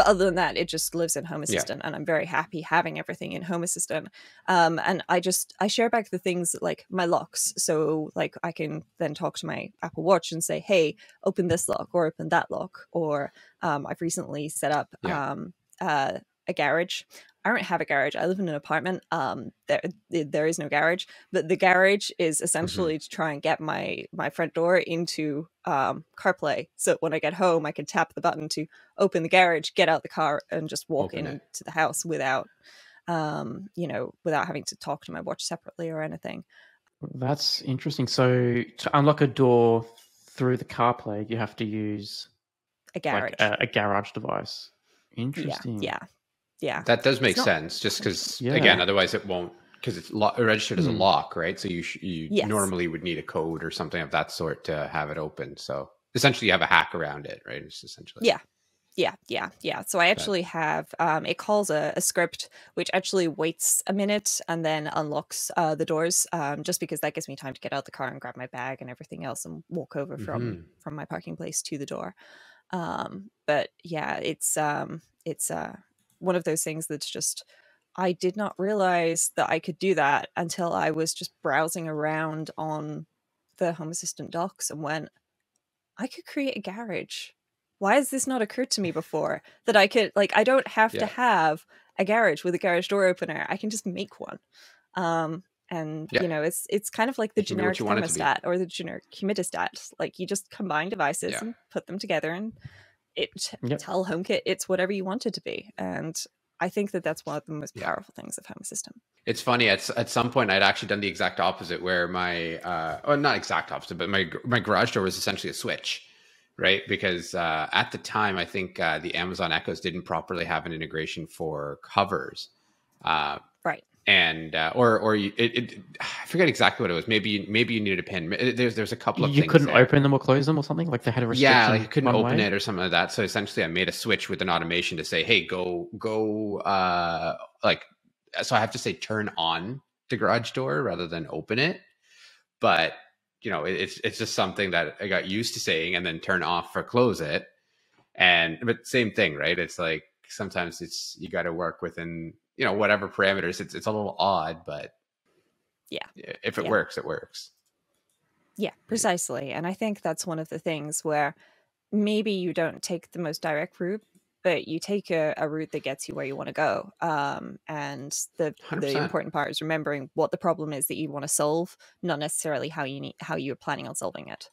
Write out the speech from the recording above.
But other than that, it just lives in Home Assistant, and I'm very happy having everything in Home Assistant. And I share back the things like my locks. So like I can then talk to my Apple Watch and say, hey, open this lock or open that lock. Or I've recently set up a garage. I don't have a garage. I live in an apartment. There is no garage, but the garage is essentially to try and get my front door into CarPlay. So when I get home, I can tap the button to open the garage, get out the car, and just walk into the house without, you know, without having to talk to my watch separately or anything. That's interesting. So to unlock a door through the CarPlay, you have to use a garage, like a garage device. Interesting. Yeah. That does make sense, just because, again, otherwise it won't, because it's registered as a lock, right? So you normally would need a code or something of that sort to have it open. So essentially you have a hack around it, right? It's essentially. Yeah. So I actually have, it calls a script, which actually waits a minute and then unlocks the doors, just because that gives me time to get out of the car and grab my bag and everything else and walk over from my parking place to the door. But yeah, it's one of those things that's just, I did not realize that I could do that until I was just browsing around on the Home Assistant docs and went, I could create a garage. Why has this not occurred to me before? That I could, like, I don't have to have a garage with a garage door opener. I can just make one. You know, it's kind of like the generic thermostat or the generic humidistat. Like, you just combine devices and put them together and tell HomeKit it's whatever you want it to be. And I think that that's one of the most powerful things of Home Assistant. It's funny, at some point I'd actually done the exact opposite, where my not exact opposite, but my garage door was essentially a switch, right? Because at the time I think the Amazon Echoes didn't properly have an integration for covers, right? And I forget exactly what it was. Maybe you needed a pin. There's a couple of things. You couldn't open them or close them or something, like they had a restriction. Yeah, like you couldn't open it or something like that. So essentially, I made a switch with an automation to say, "Hey, go." So I have to say, turn on the garage door rather than open it. But you know, it's just something that I got used to saying, and then turn off or close it. But same thing, right? It's like sometimes you got to work within, you know, whatever parameters. It's a little odd, but if it works, it works. Yeah, precisely. And I think that's one of the things where maybe you don't take the most direct route, but you take a route that gets you where you want to go. And the important part is remembering what the problem is that you want to solve, not necessarily how you are planning on solving it.